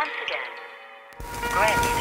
once again. Granted.